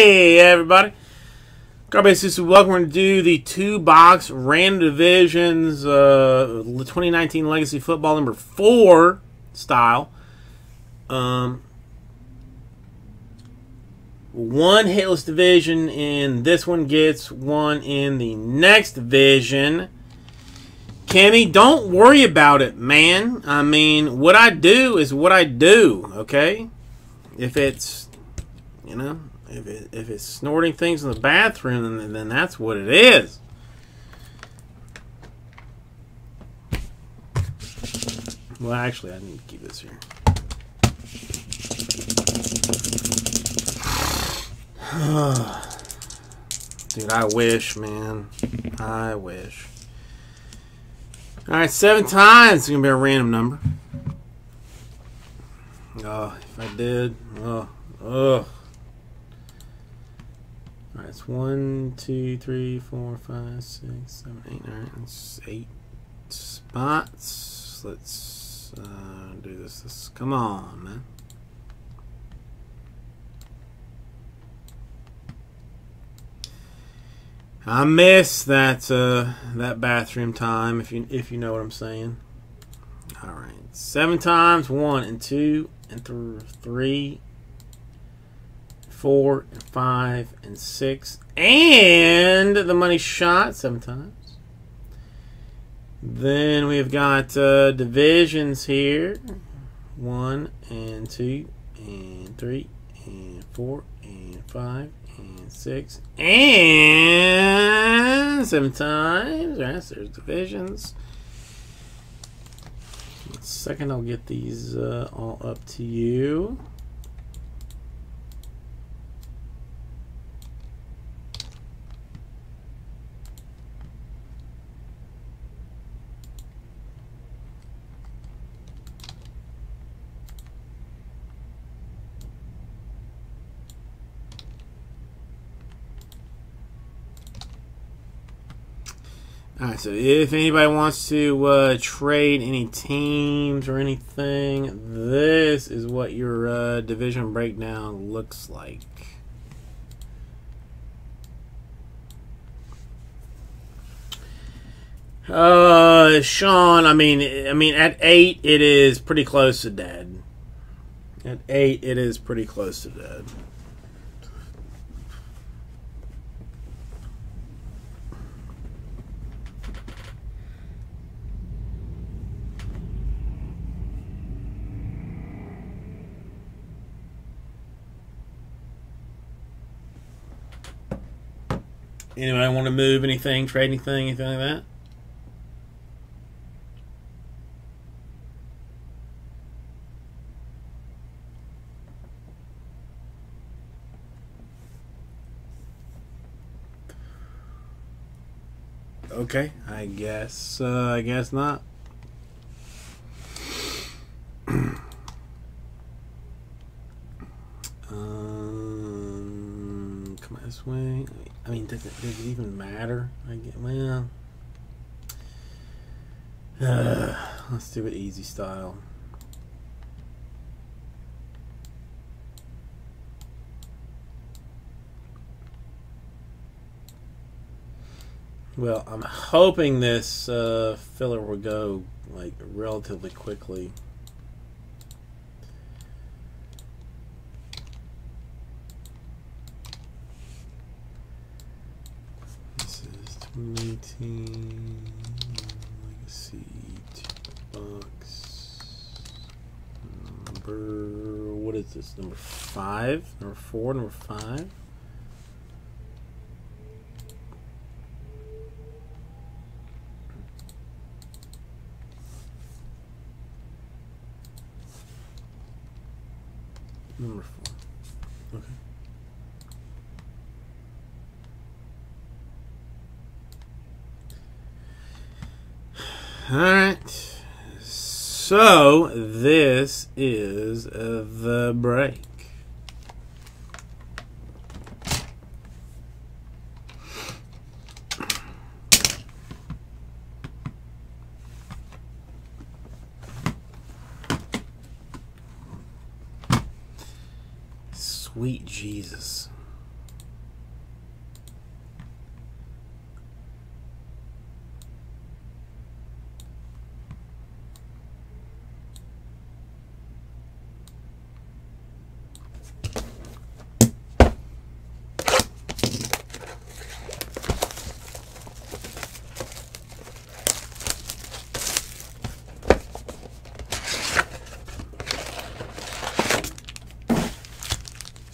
Hey everybody, Garbage, welcome. We're going to do the 2-box random divisions 2019 Legacy Football number 4 style. One hitless division in this one gets one in the next division. Kimmy, don't worry about it, man. I mean, what I do is what I do, okay? If it's, you know, if it's snorting things in the bathroom, then that's what it is. Well, actually, I need to keep this here. Dude, I wish, man. I wish. All right, 7 times. It's going to be a random number. Oh, if I did. Oh. All right, it's 1, 2, 3, 4, 5, 6, 7, 8. All right, that's 8 spots. Let's do this. Come on, man. I miss that that bathroom time, if you know what I'm saying. All right, 7 times, 1 and 2 and 3, 4 and 5 and 6, and the money shot 7 times. Then we've got divisions here: 1 and 2 and 3 and 4 and 5 and 6 and 7 times. All right, so there's divisions. In a second, I'll get these all up to you. Alright, so if anybody wants to trade any teams or anything, this is what your division breakdown looks like. Sean, I mean, at 8, it is pretty close to dead. At 8, it is pretty close to dead. Anybody want to move anything, trade anything, anything like that? Okay, I guess not. Come this way. I mean, does it even matter? Well, let's do it easy style. Well, I'm hoping this filler will go like relatively quickly. Legacy box number, what is this, number 5, number 4, number 5. Number 4, okay. Alright, so this is the break. Sweet Jesus.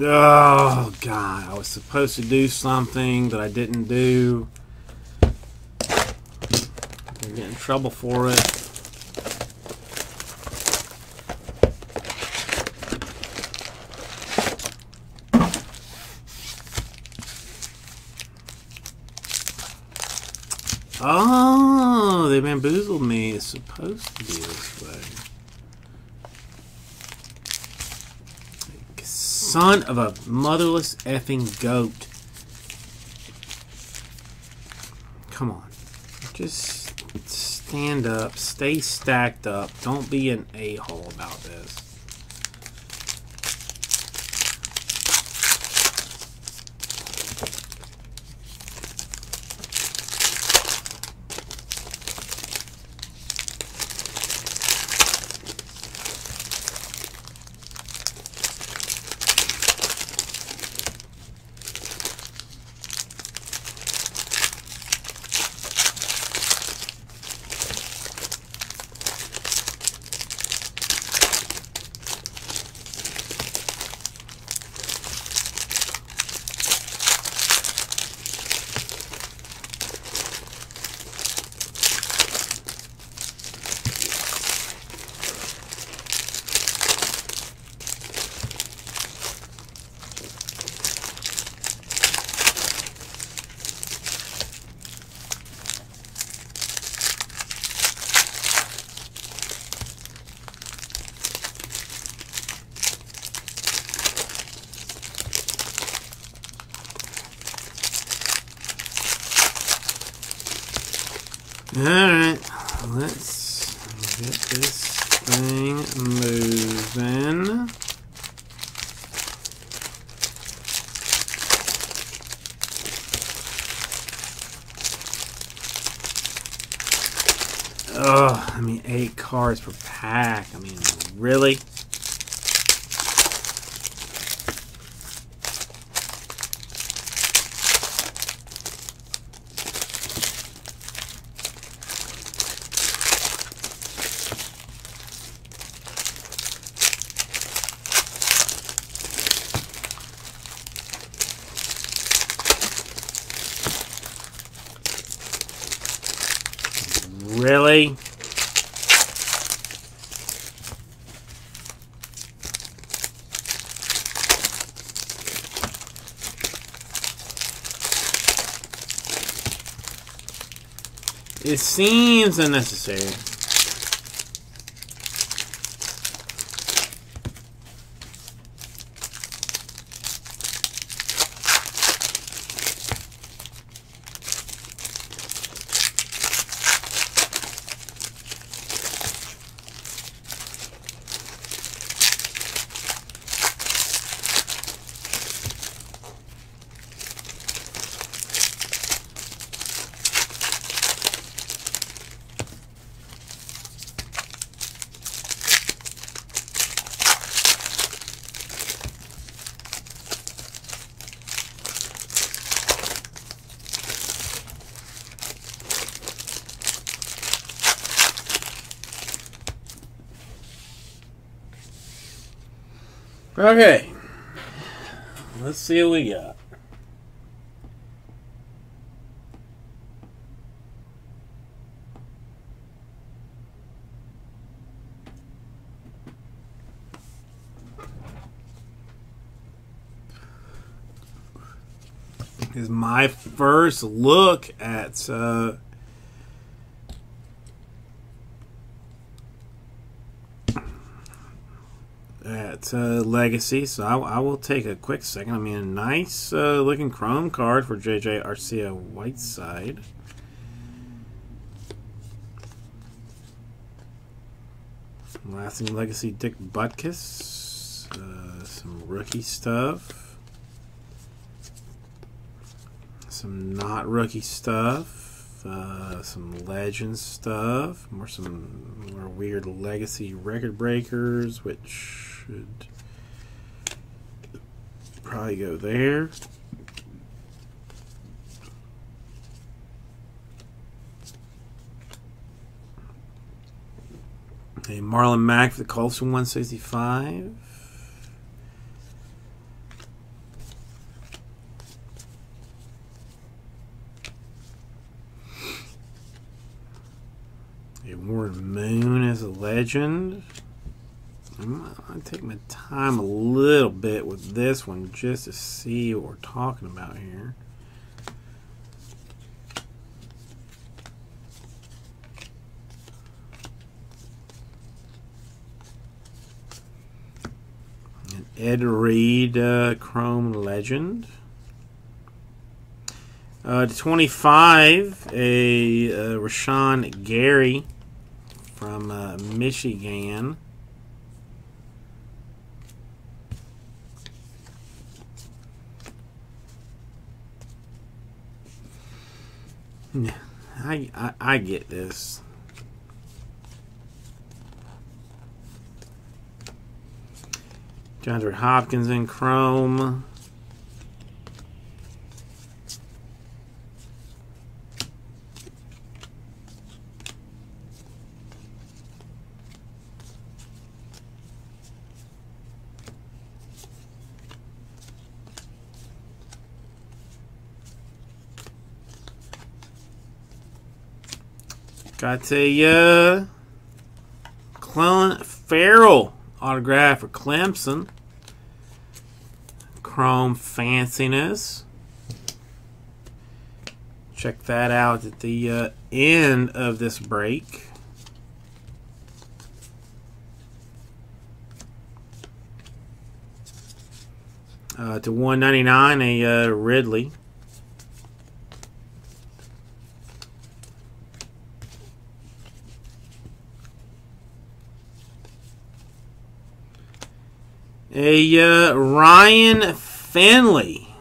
Oh, God. I was supposed to do something that I didn't do. I'm going to get in trouble for it. Oh, they bamboozled me. It's supposed to be this way. Son of a motherless effing goat. Come on. Just stand up. Stay stacked up. Don't be an a-hole about this. Alright, let's get this thing moving. Ugh, I mean, 8 cards per pack. I mean, really? Really? It seems unnecessary. Okay, let's see what we got. This is my first look at Legacy, so I will take a quick second. I mean, a nice looking chrome card for JJ Arcia Whiteside. Lasting Legacy Dick Butkus. Some rookie stuff. Some not rookie stuff. Some legend stuff. Some more weird Legacy record breakers, which should probably go there. Okay, Marlon Mack for the Colts from 165. Warren Moon is a legend. I'm going to take my time a little bit with this one just to see what we're talking about here. An Ed Reed Chrome Legend. /25, a Rashan Gary from Michigan. I get this. DeAndre Hopkins in Chrome. Got a Clelin Ferrell autograph for Clemson. Chrome fanciness. Check that out at the end of this break. /199, a Ridley. A Ryan Finley,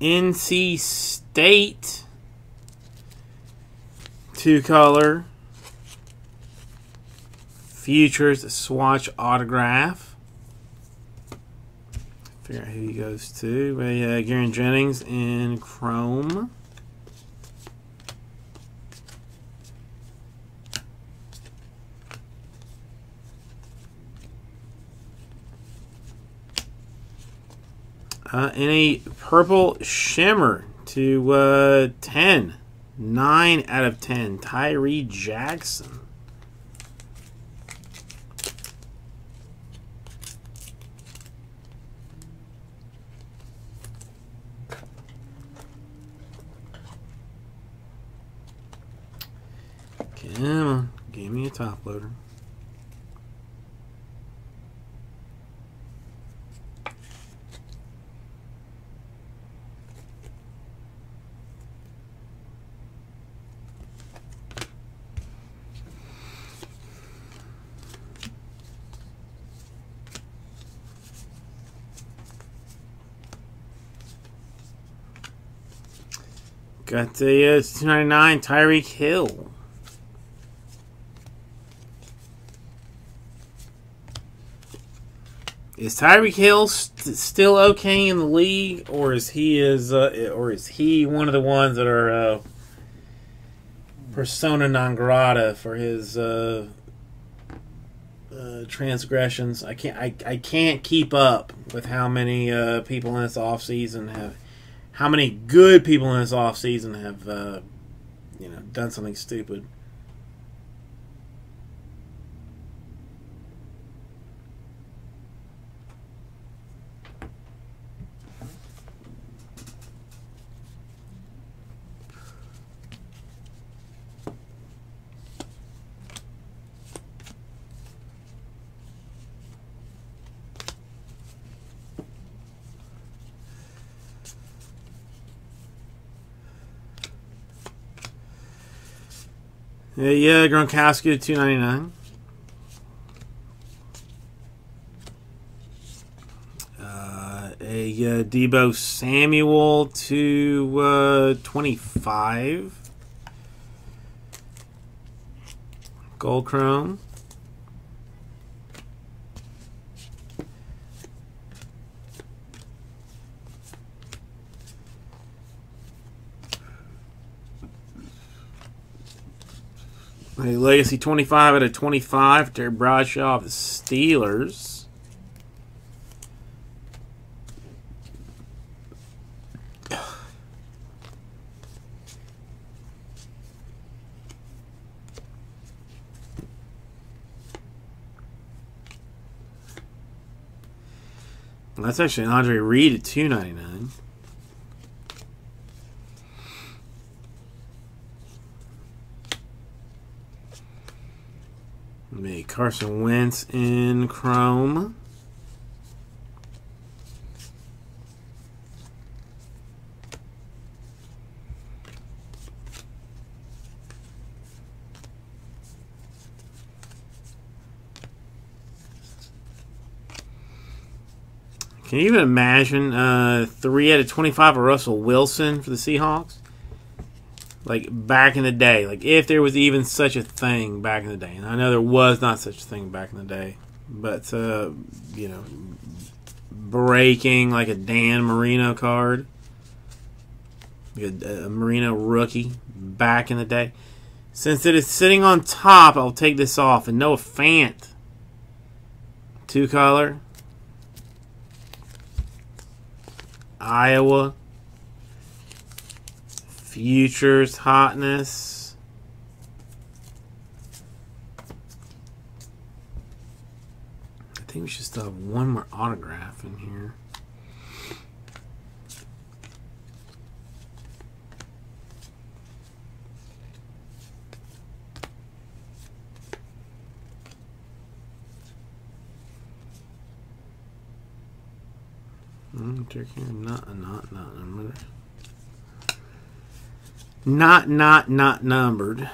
NC State, 2-color, Futures swatch autograph. Figure out who he goes to. A Gary Jennings in Chrome. And a purple shimmer to 10. 9/10. Tyree Jackson. Come on. Give me a top loader. Got a /299 Tyreek Hill. Is Tyreek Hill still okay in the league, or is he one of the ones that are persona non grata for his transgressions? I can't keep up with how many people in this offseason have. How many good people in this offseason have, done something stupid? Yeah, Gronkowski at $2.99. A Debo Samuel to 25. Gold Chrome. A Legacy 25/25, Terry Bradshaw of the Steelers. Well, that's actually Andre Reed at $2.99. Make Carson Wentz in Chrome. Can you even imagine 3 out of 25 of Russell Wilson for the Seahawks? Like, back in the day. Like, if there was even such a thing back in the day. And I know there was not such a thing back in the day. But, you know, breaking like a Dan Marino card. A Marino rookie back in the day. Since it is sitting on top, I'll take this off. And Noah Fant. Two-color. Iowa, Futures Hotness, I think we should still have one more autograph in here. Not numbered.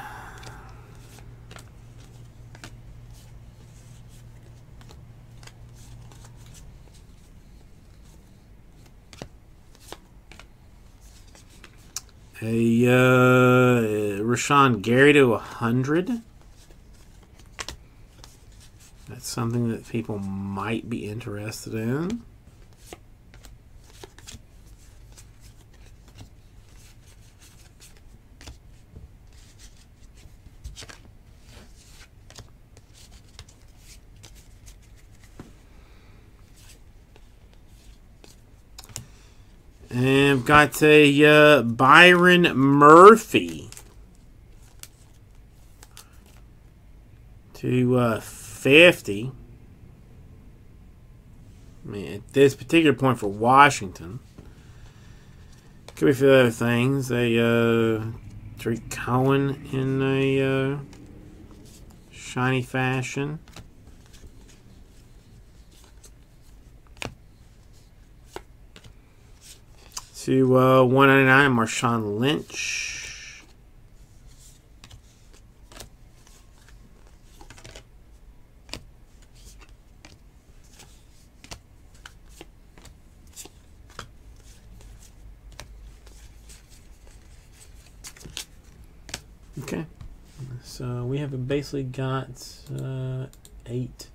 A Rashan Gary to 100. That's something that people might be interested in. And I've got a Byron Murphy to 50. I mean, at this particular point for Washington, could be a few other things. A Dre Cohen in a shiny fashion. To 199, Marshawn Lynch. Okay, so we have basically got 8.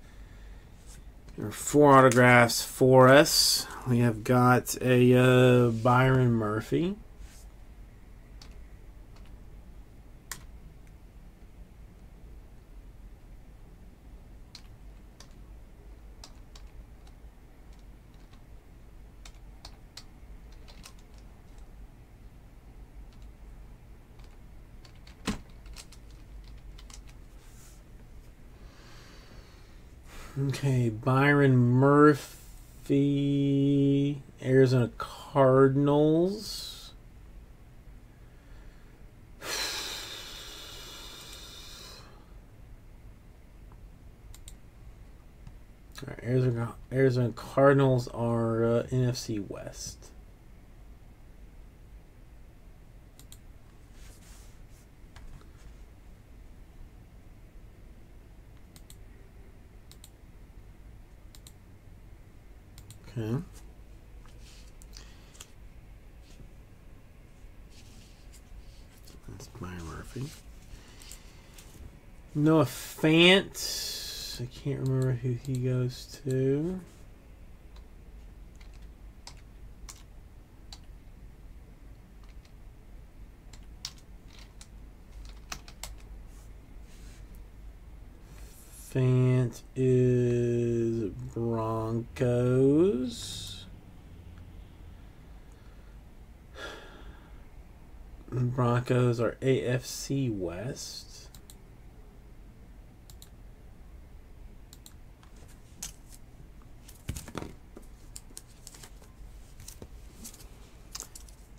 There are 4 autographs for us. We have got a Byron Murphy. Okay, Byron Murphy, Arizona Cardinals. All right, Arizona Cardinals are NFC West. Okay. That's Byron Murphy. Noah Fant. I can't remember who he goes to. Fant is Broncos. Broncos are AFC West.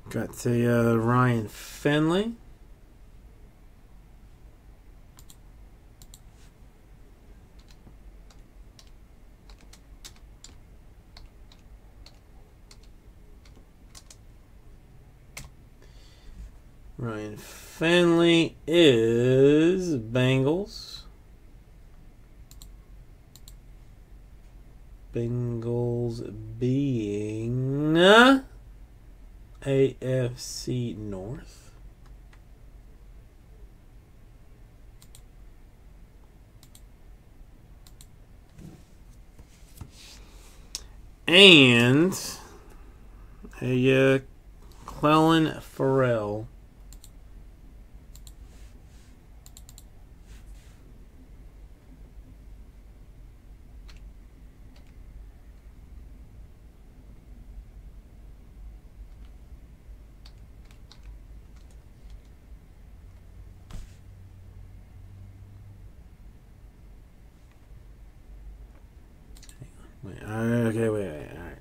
Got the Ryan Finley. Ryan Finley is Bengals being AFC North. And a Clelin Ferrell. Okay, wait, all right.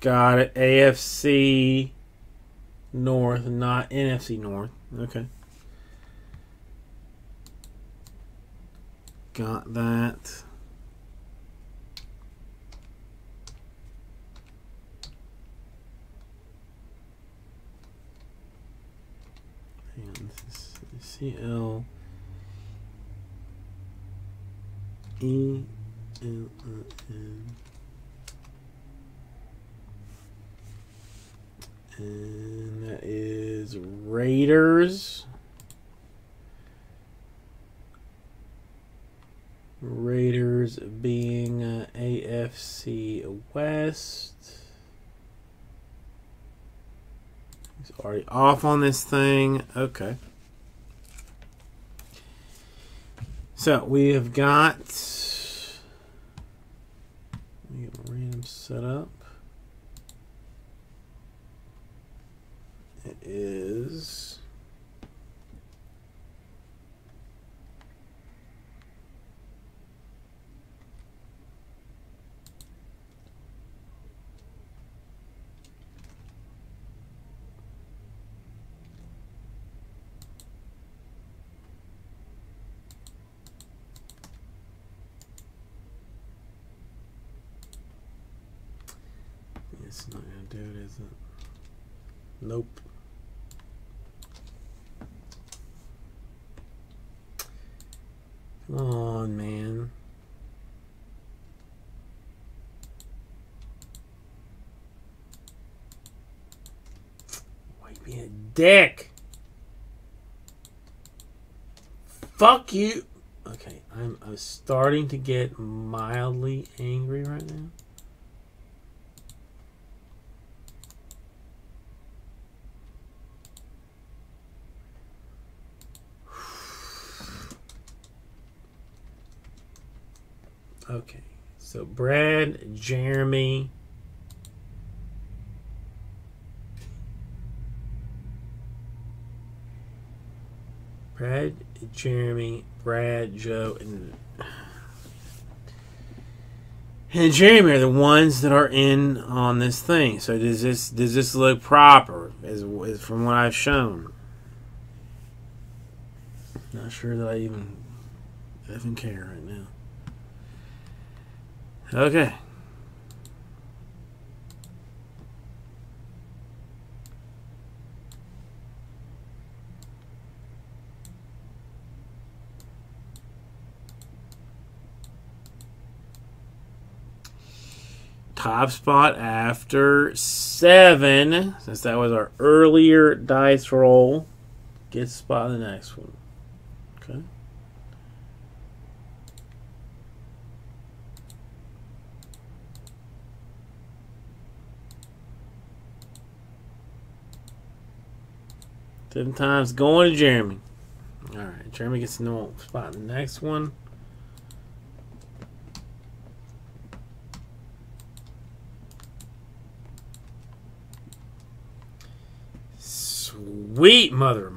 Got it. AFC North, not NFC North. Okay. Got that. And that is Raiders. Raiders being AFC West. He's already off on this thing. Okay. So we have got, let me get random set up. It is Nope. Come on, man. Why be a dick? Fuck you. Okay, I'm starting to get mildly angry right now. Okay, so Brad, Jeremy, Brad, Joe, and Jeremy are the ones that are in on this thing. So does this look proper as from what I've shown? Not sure that I even care right now. Okay. Top spot after 7, since that was our earlier dice roll, gets the spot in the next one. Okay. Sometimes going to Jeremy. All right, Jeremy gets no spot in the next one. Sweet mother